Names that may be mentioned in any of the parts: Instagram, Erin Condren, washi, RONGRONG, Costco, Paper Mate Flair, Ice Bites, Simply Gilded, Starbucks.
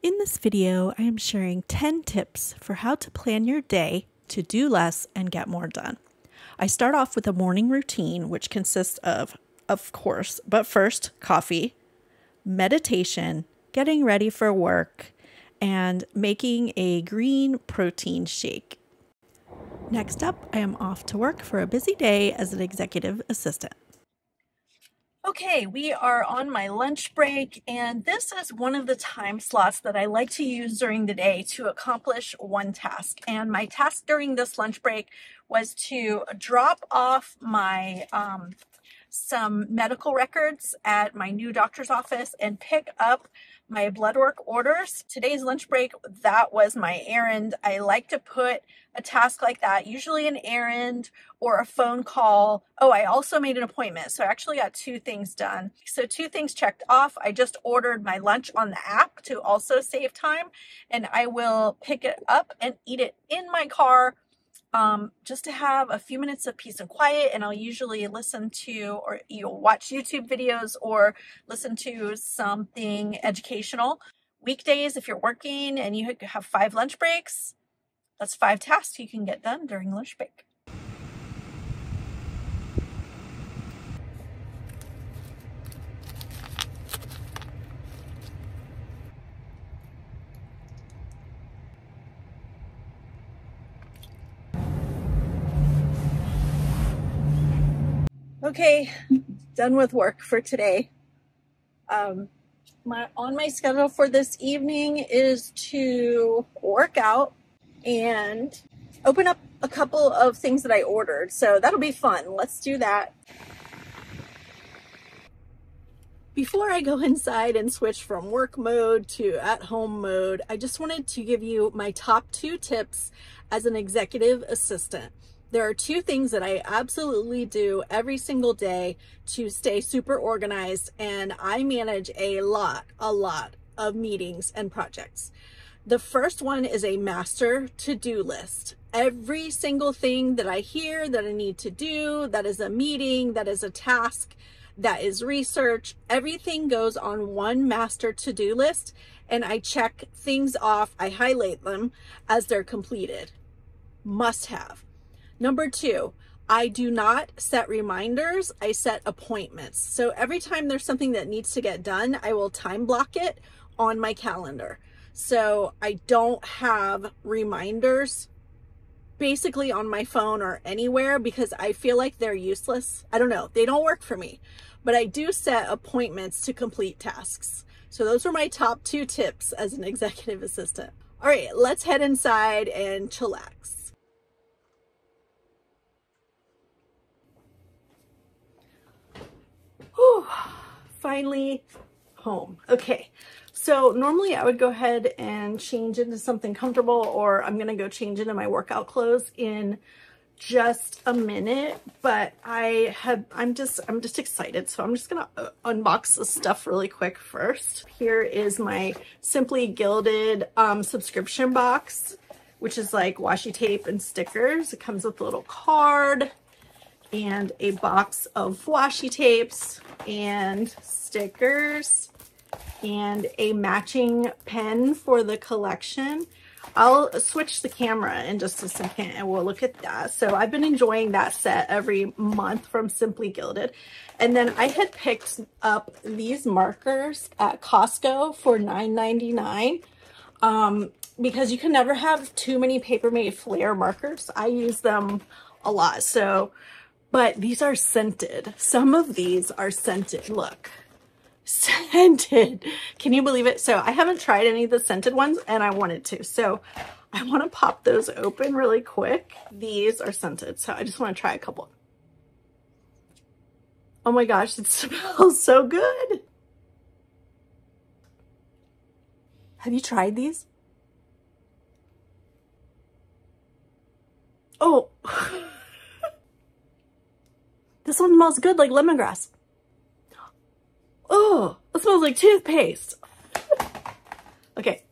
In this video, I am sharing 10 tips for how to plan your day to do less and get more done. I start off with a morning routine, which consists of course, but first, coffee, meditation, getting ready for work, and making a green protein shake. Next up, I am off to work for a busy day as an executive assistant. Okay, we are on my lunch break, and this is one of the time slots that I like to use during the day to accomplish one task. And my task during this lunch break was to drop off my some medical records at my new doctor's office and pick up my blood work orders. Today's lunch break, that was my errand. I like to put a task like that, usually an errand or a phone call. Oh, I also made an appointment. So I actually got two things done. So two things checked off. I just ordered my lunch on the app to also save time, and I will pick it up and eat it in my car just to have a few minutes of peace and quiet. And I'll usually listen to, or you'll watch YouTube videos or listen to something educational. Weekdays, if you're working and you have 5 lunch breaks, that's 5 tasks you can get done during lunch break. Okay, done with work for today. On my schedule for this evening is to work out and open up a couple of things that I ordered. So that'll be fun. Let's do that. Before I go inside and switch from work mode to at-home mode, I just wanted to give you my top 2 tips as an executive assistant. There are 2 things that I absolutely do every single day to stay super organized, and I manage a lot of meetings and projects. The first one is a master to-do list. Every single thing that I hear that I need to do, that is a meeting, that is a task, that is research, everything goes on one master to-do list, and I check things off, I highlight them as they're completed. Must have. Number 2, I do not set reminders, I set appointments. So every time there's something that needs to get done, I will time block it on my calendar. So I don't have reminders basically on my phone or anywhere because I feel like they're useless. I don't know, they don't work for me, but I do set appointments to complete tasks. So those are my top 2 tips as an executive assistant. All right, let's head inside and chillax. Whew, finally home. Okay, so normally I would go ahead and change into something comfortable, or I'm gonna go change into my workout clothes in just a minute, but I'm just excited, so I'm just gonna unbox this stuff really quick first. Here is my Simply Gilded subscription box, which is like washi tape and stickers. It comes with a little card and a box of washi tapes and stickers and a matching pen for the collection. I'll switch the camera in just a second and we'll look at that. So I've been enjoying that set every month from Simply Gilded. And then I had picked up these markers at Costco for $9.99 because you can never have too many Paper Mate Flair markers. I use them a lot, so. But these are scented. Some of these are scented. Look, scented. Can you believe it? So I haven't tried any of the scented ones and I wanted to. So I want to pop those open really quick. These are scented. So I just want to try a couple. Oh my gosh, it smells so good. Have you tried these? Oh, this one smells good, like lemongrass. Oh, it smells like toothpaste. Okay.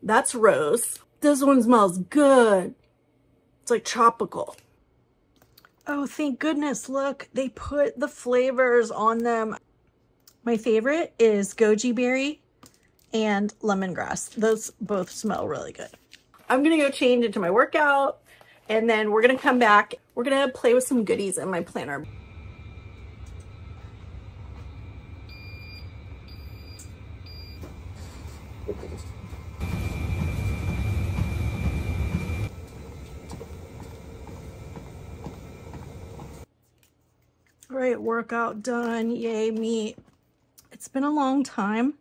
That's rose. This one smells good. It's like tropical. Oh, thank goodness. Look, they put the flavors on them. My favorite is goji berry and lemongrass. Those both smell really good. I'm gonna go change into my workout and then we're gonna come back. We're gonna play with some goodies in my planner. All right, workout done, yay me. It's been a long time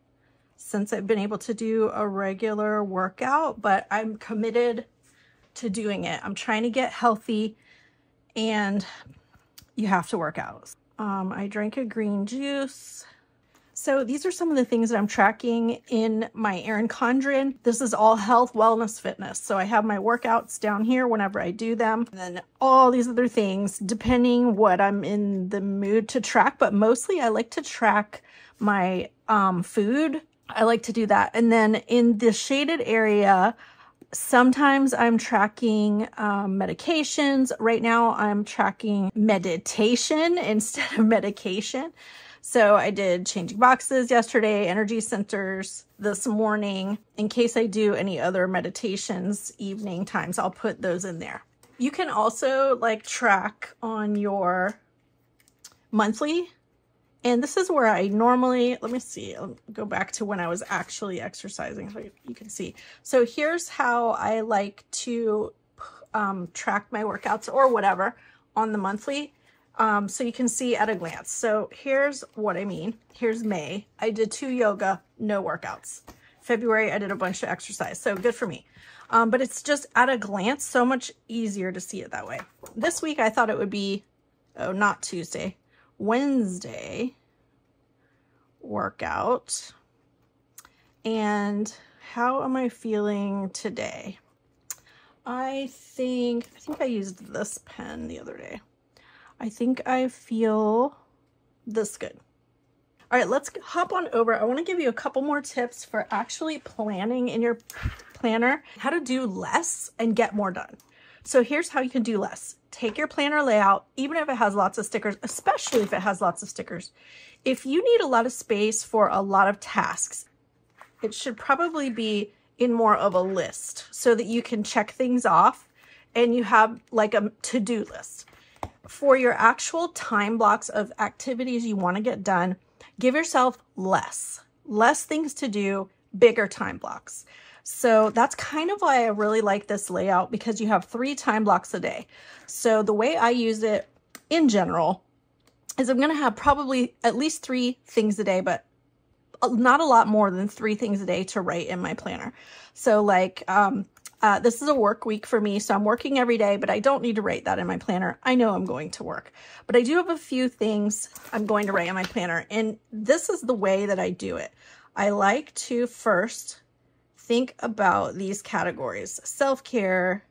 since I've been able to do a regular workout, but I'm committed to doing it. I'm trying to get healthy and you have to work out. I drank a green juice. So these are some of the things that I'm tracking in my Erin Condren. This is all health, wellness, fitness. So I have my workouts down here whenever I do them. And then all these other things, depending what I'm in the mood to track. But mostly I like to track my food. I like to do that. And then in the shaded area, sometimes I'm tracking medications. Right now I'm tracking meditation instead of medication. So I did changing boxes yesterday, energy centers this morning. In case I do any other meditations evening times, I'll put those in there. You can also like track on your monthly. And this is where I normally, let me see, I'll go back to when I was actually exercising so you can see. So here's how I like to track my workouts or whatever on the monthly. So you can see at a glance. So here's what I mean. Here's May. I did 2 yoga, no workouts. February, I did a bunch of exercise. So good for me. But it's just at a glance, so much easier to see it that way. This week, I thought it would be, oh, not Tuesday, Wednesday workout. And how am I feeling today? I think I used this pen the other day. I think I feel this good. All right, let's hop on over. I want to give you a couple more tips for actually planning in your planner, how to do less and get more done. So here's how you can do less. Take your planner layout, even if it has lots of stickers, especially if it has lots of stickers. If you need a lot of space for a lot of tasks, it should probably be in more of a list so that you can check things off and you have like a to-do list. For your actual time blocks of activities you want to get done, give yourself less things to do, bigger time blocks. So that's kind of why I really like this layout, because you have 3 time blocks a day. So the way I use it in general is I'm going to have probably at least 3 things a day, but not a lot more than 3 things a day to write in my planner. So like, this is a work week for me, so I'm working every day, but I don't need to write that in my planner. I know I'm going to work, but I do have a few things I'm going to write in my planner, and this is the way that I do it. I like to first think about these categories: self-care,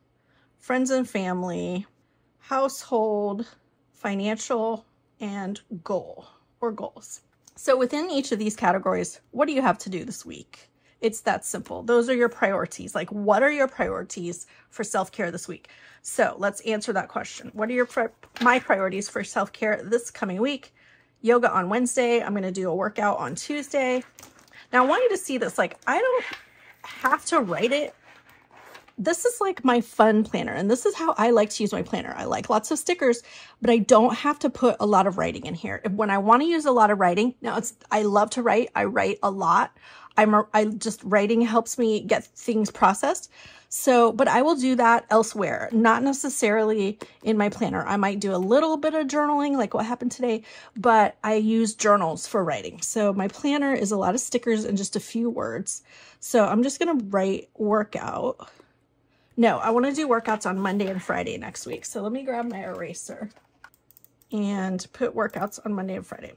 friends and family, household, financial, and goal or goals. So within each of these categories, what do you have to do this week? It's that simple. Those are your priorities. Like, what are your priorities for self-care this week? So let's answer that question. What are your my priorities for self-care this coming week? Yoga on Wednesday. I'm going to do a workout on Tuesday. Now I want you to see this. Like, I don't have to write it. This is like my fun planner, and this is how I like to use my planner. I like lots of stickers, but I don't have to put a lot of writing in here. When I want to use a lot of writing, now it's, I love to write. I write a lot. Writing helps me get things processed. So, but I will do that elsewhere, not necessarily in my planner. I might do a little bit of journaling, like what happened today, but I use journals for writing. So my planner is a lot of stickers and just a few words. So I'm just going to write workout. No, I want to do workouts on Monday and Friday next week. So let me grab my eraser and put workouts on Monday and Friday.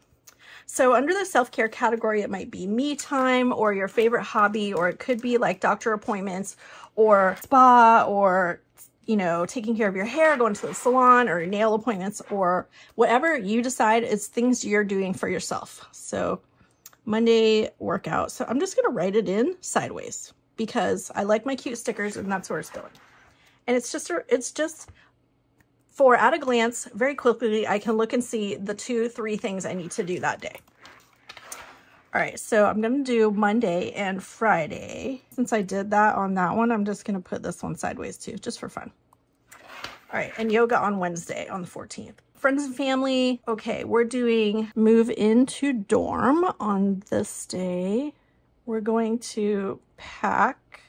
So under the self-care category, it might be me time or your favorite hobby, or it could be like doctor appointments or spa, or, you know, taking care of your hair, going to the salon, or nail appointments, or whatever you decide is things you're doing for yourself. So Monday workout. So I'm just going to write it in sideways because I like my cute stickers and that's where it's going. And it's just for at a glance, very quickly, I can look and see the 2-3 things I need to do that day. All right, so I'm gonna do Monday and Friday. Since I did that on that one, I'm just gonna put this one sideways too, just for fun. All right, and yoga on Wednesday on the 14th. Friends and family, okay, we're doing move into dorm on this day. We're going to pack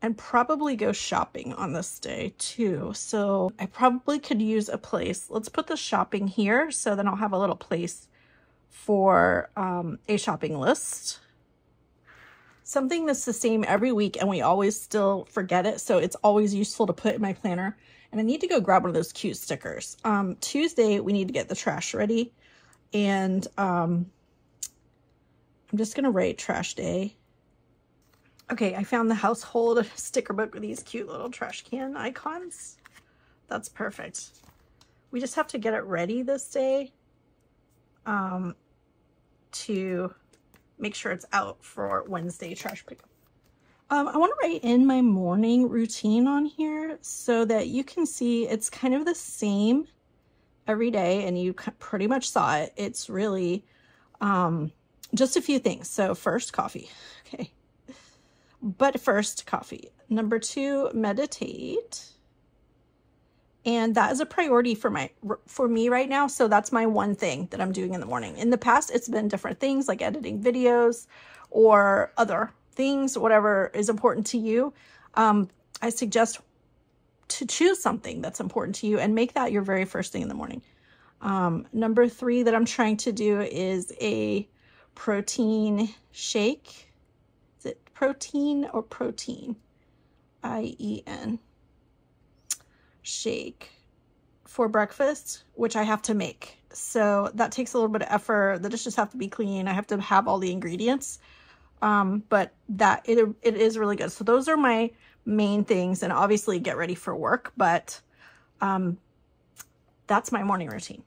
and probably go shopping on this day too. So I probably could use a place. Let's put the shopping here so then I'll have a little place for a shopping list. Something that's the same every week and we always still forget it. So it's always useful to put in my planner. And I need to go grab one of those cute stickers. Tuesday, we need to get the trash ready. And I'm just going to write trash day. Okay, I found the household sticker book with these cute little trash can icons. That's perfect. We just have to get it ready this day to make sure it's out for Wednesday trash pickup. I want to write in my morning routine on here so that you can see it's kind of the same every day and you pretty much saw it. It's really just a few things. So first, coffee. Okay. But first, coffee. Number two, meditate. And that is a priority for me right now. So that's my one thing that I'm doing in the morning. In the past, it's been different things like editing videos or other things, whatever is important to you. I suggest to choose something that's important to you and make that your very first thing in the morning. Number three that I'm trying to do is a protein shake. Protein or protein, I-E-N, shake for breakfast, which I have to make. So that takes a little bit of effort. The dishes have to be clean. I have to have all the ingredients, but it is really good. So those are my main things, and obviously get ready for work, but that's my morning routine.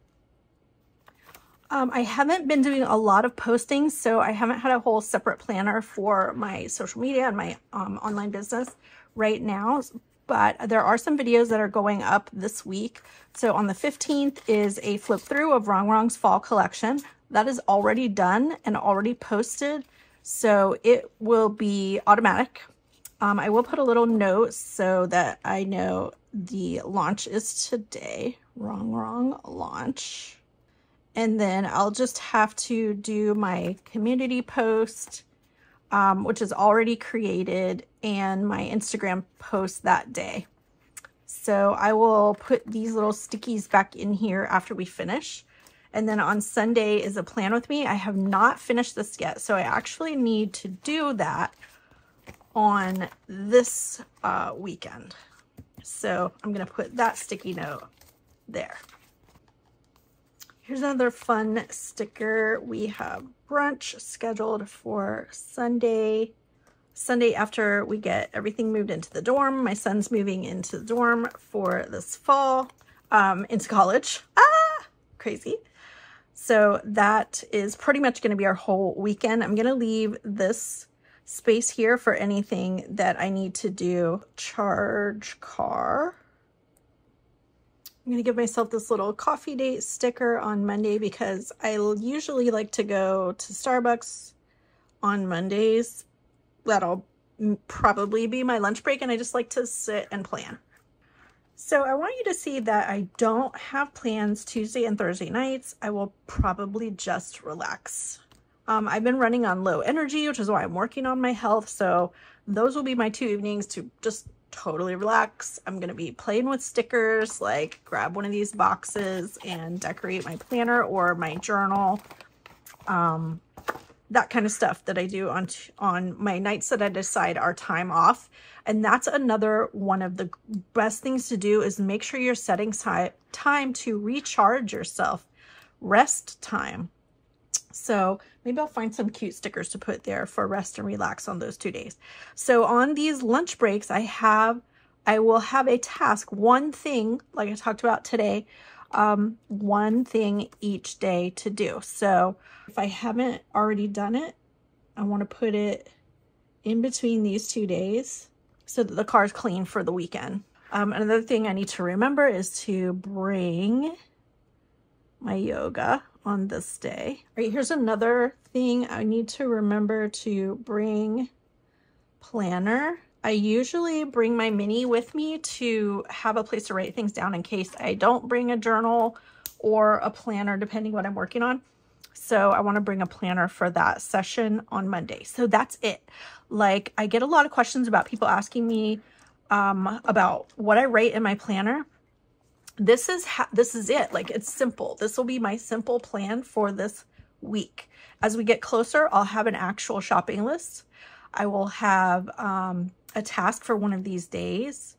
I haven't been doing a lot of postings, so I haven't had a whole separate planner for my social media and my online business right now, but there are some videos that are going up this week. So on the 15th is a flip through of RONGRONG's fall collection. That is already done and already posted, so it will be automatic. I will put a little note so that I know the launch is today. RONGRONG launch. And then I'll just have to do my community post, which is already created, and my Instagram post that day. So I will put these little stickies back in here after we finish. And then on Sunday is a plan with me. I have not finished this yet, so I actually need to do that on this weekend. So I'm going to put that sticky note there. Here's another fun sticker. We have brunch scheduled for Sunday. Sunday after we get everything moved into the dorm. My son's moving into the dorm for this fall, into college. Ah, crazy. So that is pretty much going to be our whole weekend. I'm going to leave this space here for anything that I need to do. Charge car. I'm going to give myself this little coffee date sticker on Monday because I usually like to go to Starbucks on Mondays. That'll probably be my lunch break and I just like to sit and plan. So I want you to see that I don't have plans Tuesday and Thursday nights. I will probably just relax. I've been running on low energy, which is why I'm working on my health. So those will be my two evenings to just totally relax. I'm going to be playing with stickers, like grab one of these boxes and decorate my planner or my journal. That kind of stuff that I do on my nights that I decide are time off. And that's another one of the best things to do is make sure you're setting time to recharge yourself, rest time. So maybe I'll find some cute stickers to put there for rest and relax on those 2 days. So on these lunch breaks, I will have a task, one thing, like I talked about today, one thing each day to do. So if I haven't already done it, I want to put it in between these 2 days so that the car is clean for the weekend. Another thing I need to remember is to bring my yoga on this day. All right, here's another thing I need to remember to bring: planner. I usually bring my mini with me to have a place to write things down in case I don't bring a journal or a planner, depending what I'm working on. So I want to bring a planner for that session on Monday. So that's it. Like, I get a lot of questions about people asking me about what I write in my planner. This is it. Like, it's simple. This will be my simple plan for this week. As we get closer, I'll have an actual shopping list. I will have a task for one of these days.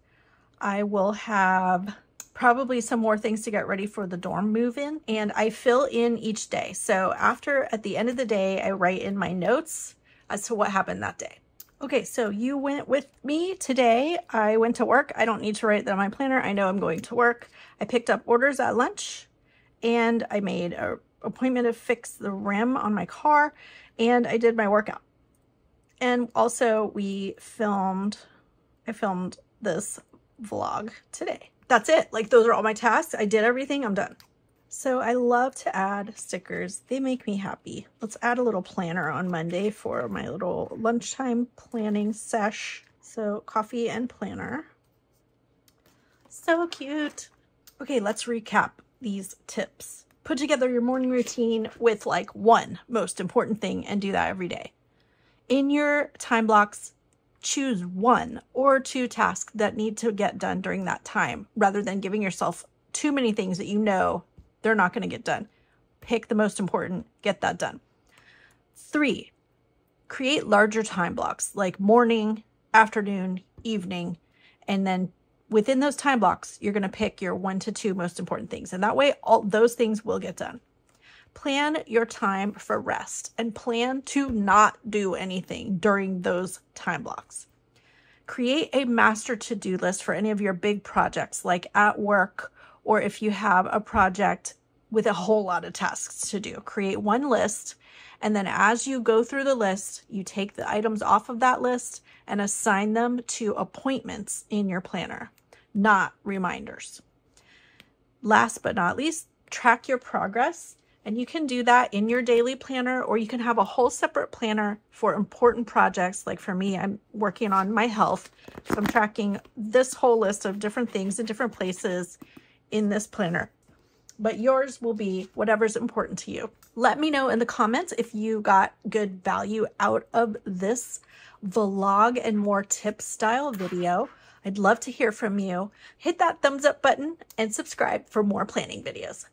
I will have probably some more things to get ready for the dorm move-in, and I fill in each day. So at the end of the day, I write in my notes as to what happened that day. Okay, so you went with me today. I went to work. I don't need to write that on my planner. I know I'm going to work. I picked up orders at lunch, and I made an appointment to fix the rim on my car, and I did my workout. And also I filmed this vlog today. That's it. Like, those are all my tasks. I did everything. I'm done. So I love to add stickers. They make me happy. Let's add a little planner on Monday for my little lunchtime planning sesh. So coffee and planner. So cute. Okay, let's recap these tips. Put together your morning routine with like one most important thing and do that every day. In your time blocks, choose one or two tasks that need to get done during that time, rather than giving yourself too many things that you know they're not going to get done. Pick the most important, get that done. 3, create larger time blocks like morning, afternoon, evening, and then within those time blocks, you're going to pick your 1 to 2 most important things. And that way, all those things will get done. Plan your time for rest and plan to not do anything during those time blocks. Create a master to-do list for any of your big projects, like at work, or if you have a project with a whole lot of tasks to do. Create one list, and then as you go through the list, you take the items off of that list and assign them to appointments in your planner, not reminders. Last but not least, track your progress. And you can do that in your daily planner, or you can have a whole separate planner for important projects. Like for me, I'm working on my health. So I'm tracking this whole list of different things in different places in this planner. But yours will be whatever's important to you. Let me know in the comments if you got good value out of this vlog and more tip style video. I'd love to hear from you. Hit that thumbs up button and subscribe for more planning videos.